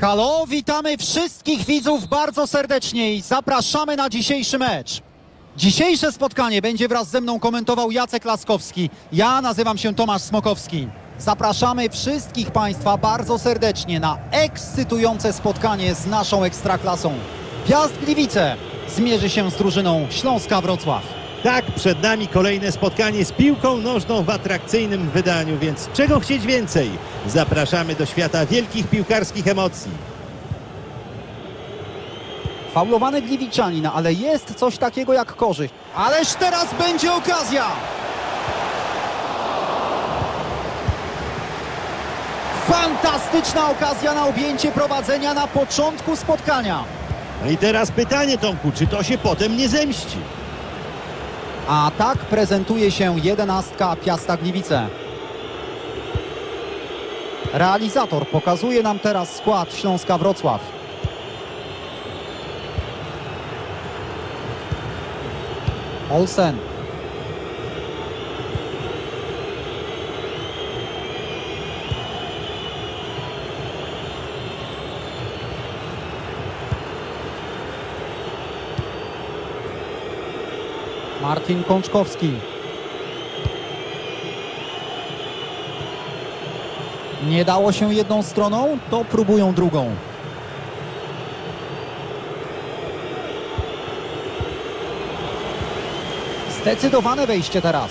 Halo, witamy wszystkich widzów bardzo serdecznie i zapraszamy na dzisiejszy mecz. Dzisiejsze spotkanie będzie wraz ze mną komentował Jacek Łaskowski. Ja nazywam się Tomasz Smokowski. Zapraszamy wszystkich Państwa bardzo serdecznie na ekscytujące spotkanie z naszą Ekstraklasą. Piast Gliwice zmierzy się z drużyną Śląska Wrocław. Tak, przed nami kolejne spotkanie z piłką nożną w atrakcyjnym wydaniu, więc czego chcieć więcej? Zapraszamy do świata wielkich piłkarskich emocji. Faulowany Gliwiczanin, ale jest coś takiego jak korzyść. Ależ teraz będzie okazja! Fantastyczna okazja na objęcie prowadzenia na początku spotkania. No i teraz pytanie, Tomku, czy to się potem nie zemści? A tak prezentuje się jedenastka Piasta Gliwice. Realizator pokazuje nam teraz skład Śląska Wrocław. Olsen. Marcin Kączkowski. Nie dało się jedną stroną, to próbują drugą. Zdecydowane wejście teraz.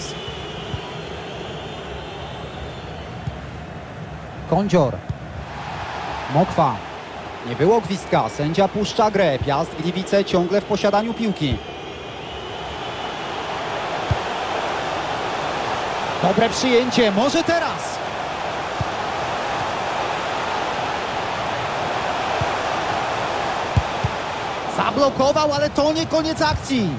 Kondzior. Mokwa. Nie było gwizdka, sędzia puszcza grę. Piast Gliwice ciągle w posiadaniu piłki. Dobre przyjęcie, może teraz. Zablokował, ale to nie koniec akcji.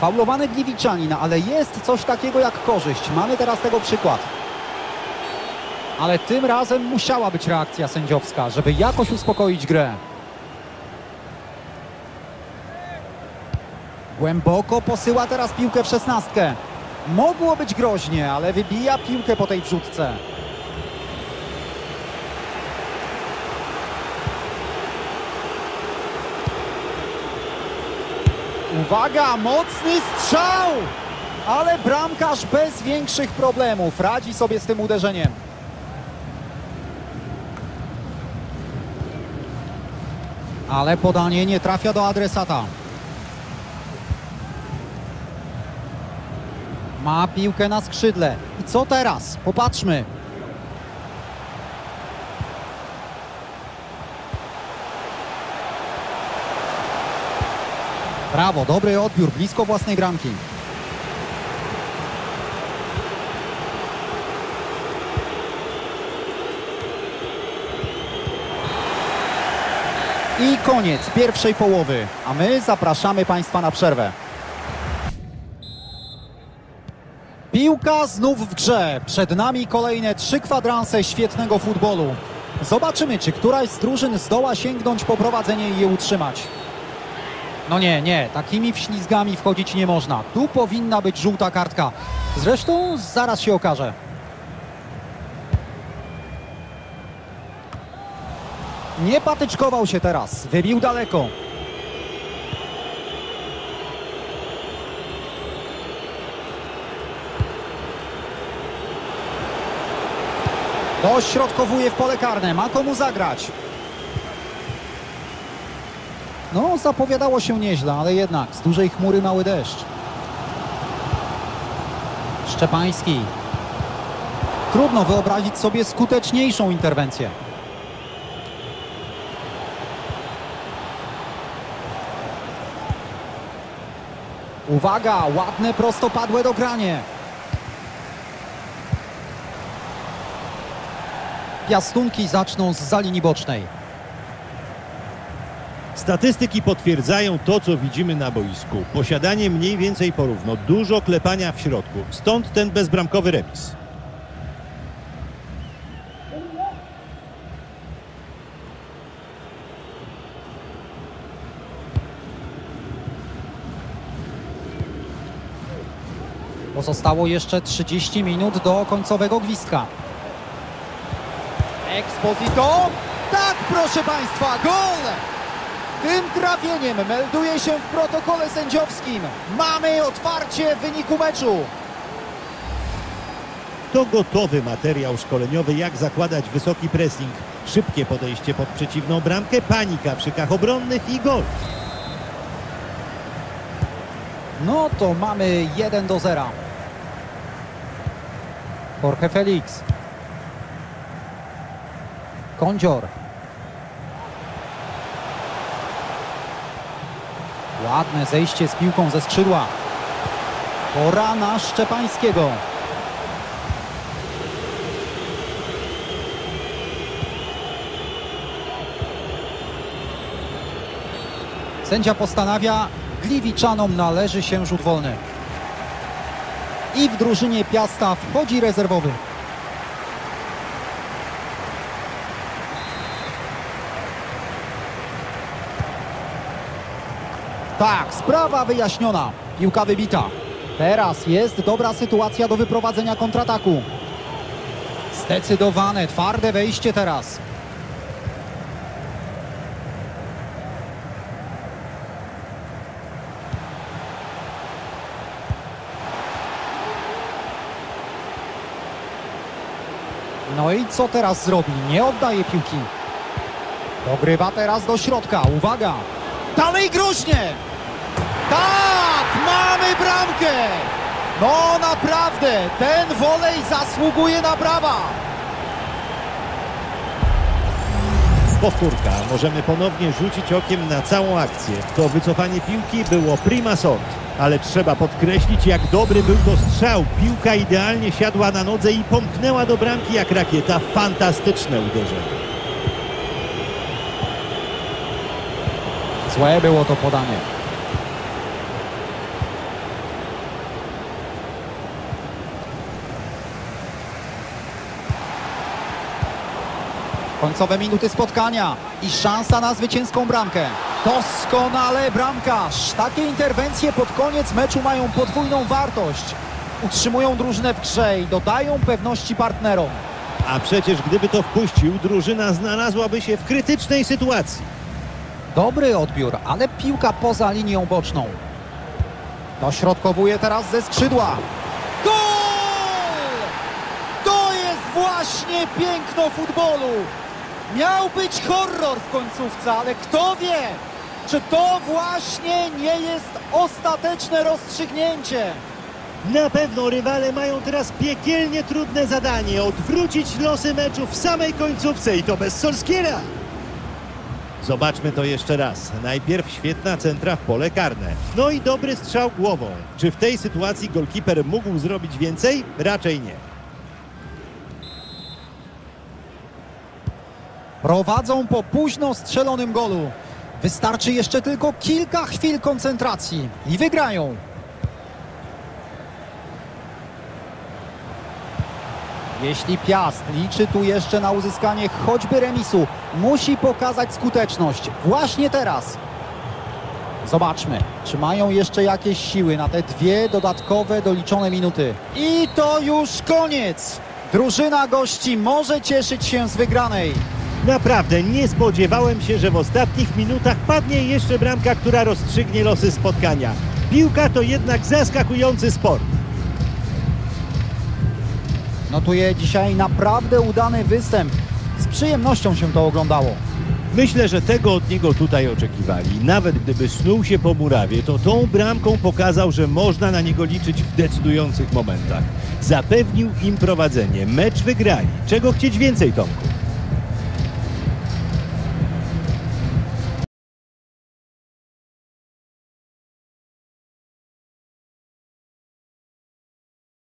Faulowany Gliwiczanin, ale jest coś takiego jak korzyść. Mamy teraz tego przykład. Ale tym razem musiała być reakcja sędziowska, żeby jakoś uspokoić grę. Głęboko posyła teraz piłkę w szesnastkę. Mogło być groźnie, ale wybija piłkę po tej wrzutce. Uwaga, mocny strzał! Ale bramkarz bez większych problemów radzi sobie z tym uderzeniem. Ale podanie nie trafia do adresata. Ma piłkę na skrzydle. I co teraz? Popatrzmy. Brawo, dobry odbiór, blisko własnej bramki. I koniec pierwszej połowy, a my zapraszamy Państwa na przerwę. Piłka znów w grze. Przed nami kolejne trzy kwadranse świetnego futbolu. Zobaczymy, czy któraś z drużyn zdoła sięgnąć po prowadzenie i je utrzymać. No nie, takimi wślizgami wchodzić nie można. Tu powinna być żółta kartka. Zresztą zaraz się okaże. Nie patyczkował się teraz, wybił daleko. Dośrodkowuje w pole karne, ma komu zagrać. No, zapowiadało się nieźle, ale jednak z dużej chmury mały deszcz. Szczepański. Trudno wyobrazić sobie skuteczniejszą interwencję. Uwaga, ładne prostopadłe dogranie. Piastunki zaczną zza linii bocznej. Statystyki potwierdzają to, co widzimy na boisku. Posiadanie mniej więcej porówno, dużo klepania w środku. Stąd ten bezbramkowy remis. bo zostało jeszcze 30 minut do końcowego gwizdka. Exposito. Tak, proszę Państwa, gol! Tym trafieniem melduje się w protokole sędziowskim. Mamy otwarcie wyniku meczu. To gotowy materiał szkoleniowy, jak zakładać wysoki pressing. Szybkie podejście pod przeciwną bramkę, panika w szykach obronnych i gol. No to mamy 1-0. Jorge Felix. Kondzior. Ładne zejście z piłką ze skrzydła. Pora na Szczepańskiego. Sędzia postanawia, Gliwiczanom należy się rzut wolny. I w drużynie Piasta wchodzi rezerwowy. Tak, sprawa wyjaśniona. Piłka wybita. Teraz jest dobra sytuacja do wyprowadzenia kontrataku. Zdecydowane, twarde wejście teraz. No i co teraz zrobi? Nie oddaje piłki. Dogrywa teraz do środka. Uwaga! Dalej groźnie! Tak! Mamy bramkę! No naprawdę! Ten wolej zasługuje na brawa! Powtórka. Możemy ponownie rzucić okiem na całą akcję. To wycofanie piłki było prima sort, ale trzeba podkreślić, jak dobry był to strzał. Piłka idealnie siadła na nodze i pomknęła do bramki jak rakieta. Fantastyczne uderzenie. Złe było to podanie. Końcowe minuty spotkania i szansa na zwycięską bramkę. Doskonale bramkarz. Takie interwencje pod koniec meczu mają podwójną wartość. Utrzymują drużynę w grze i dodają pewności partnerom. A przecież gdyby to wpuścił, drużyna znalazłaby się w krytycznej sytuacji. Dobry odbiór, ale piłka poza linią boczną. Dośrodkowuje teraz ze skrzydła. Gol! To jest właśnie piękno futbolu. Miał być horror w końcówce, ale kto wie, czy to właśnie nie jest ostateczne rozstrzygnięcie. Na pewno rywale mają teraz piekielnie trudne zadanie. Odwrócić losy meczu w samej końcówce i to bez Solskiera. Zobaczmy to jeszcze raz. Najpierw świetna centra w pole karne. No i dobry strzał głową. Czy w tej sytuacji golkiper mógł zrobić więcej? Raczej nie. Prowadzą po późno strzelonym golu. Wystarczy jeszcze tylko kilka chwil koncentracji i wygrają. Jeśli Piast liczy tu jeszcze na uzyskanie choćby remisu, musi pokazać skuteczność właśnie teraz. Zobaczmy, czy mają jeszcze jakieś siły na te dwie dodatkowe doliczone minuty. I to już koniec. Drużyna gości może cieszyć się z wygranej. Naprawdę nie spodziewałem się, że w ostatnich minutach padnie jeszcze bramka, która rozstrzygnie losy spotkania. Piłka to jednak zaskakujący sport. Notuje dzisiaj naprawdę udany występ. Z przyjemnością się to oglądało. Myślę, że tego od niego tutaj oczekiwali. Nawet gdyby snuł się po murawie, to tą bramką pokazał, że można na niego liczyć w decydujących momentach. Zapewnił im prowadzenie. Mecz wygrali. Czego chcieć więcej, Tomku?